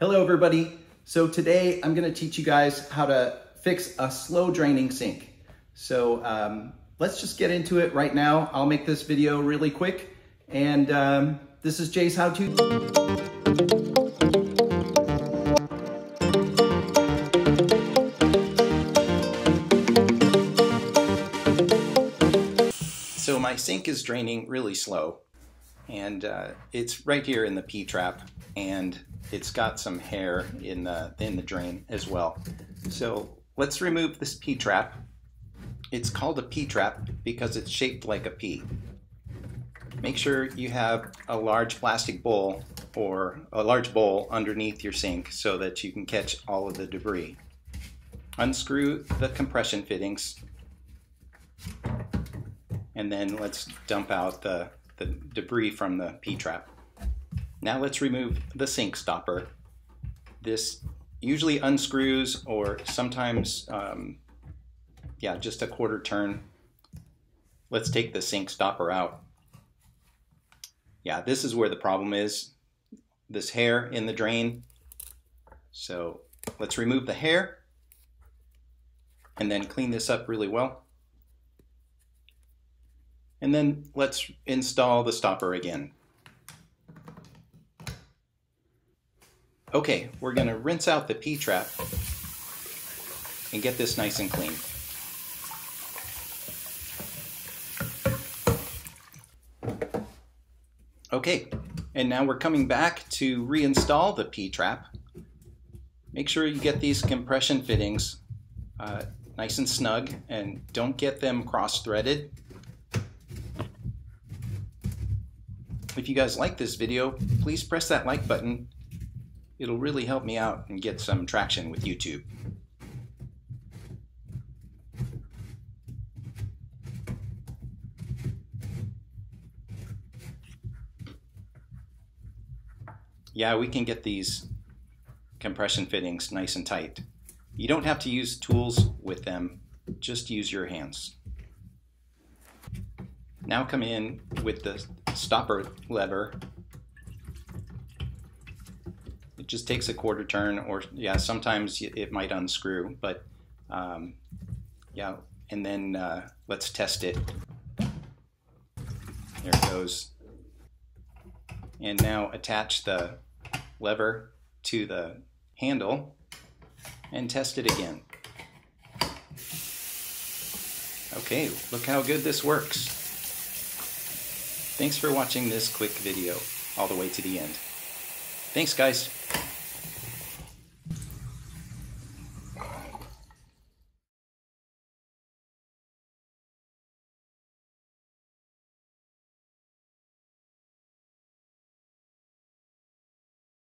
Hello everybody. So today I'm going to teach you guys how to fix a slow draining sink. So let's just get into it right now. I'll make this video really quick. And this is Jay's How To. So my sink is draining really slow. And it's right here in the P-trap, and it's got some hair in the drain as well. So let's remove this P-trap. It's called a P-trap because it's shaped like a P. Make sure you have a large plastic bowl or a large bowl underneath your sink so that you can catch all of the debris. Unscrew the compression fittings, and then let's dump out the debris from the P-trap. Now let's remove the sink stopper. This usually unscrews, or sometimes, just a quarter turn. Let's take the sink stopper out. Yeah, this is where the problem is, this hair in the drain. So let's remove the hair and then clean this up really well. And then let's install the stopper again. Okay, we're gonna rinse out the P-trap and get this nice and clean. Okay, and now we're coming back to reinstall the P-trap. Make sure you get these compression fittings nice and snug, and don't get them cross-threaded. If you guys like this video, please press that like button. It'll really help me out and get some traction with YouTube. Yeah, we can get these compression fittings nice and tight. You don't have to use tools with them, just use your hands. Now come in with the stopper lever. It just takes a quarter turn, or yeah, sometimes it might unscrew, but yeah, and then let's test it. There it goes. And now attach the lever to the handle and test it again. Okay, look how good this works. Thanks for watching this quick video all the way to the end. Thanks, guys.